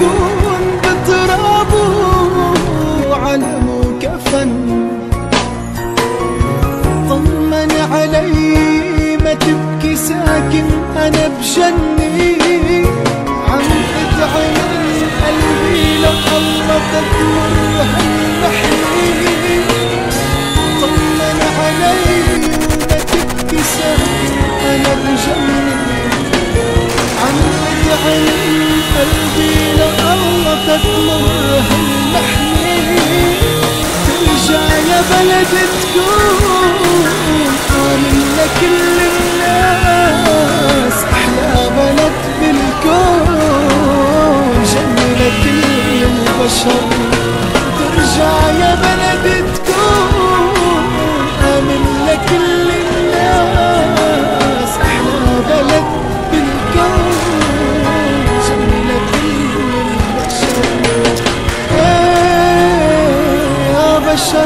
يكون بترابه على مكفن، طمن علي ما تبكي ساكن أنا بجني، عم أدعي قلبي لو الله تدور هالمحيط، طمن علي ما تبكي ساكن أنا بجني، عم أدعي قلبي لله تتمر هالمحني، ترجع يا بلد تكون قالن لكل الناس أحلى بلد بالكون، جنة لكل البشر، ترجع يا بلد تكون آمن لكل الناس أحلى بلد بالكون. بشر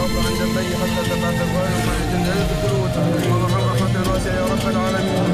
عند البي حتى تبات الظاهر ومعجد الجنة بالدروت ومضى الرحمة الواسعة يا رب العالمين.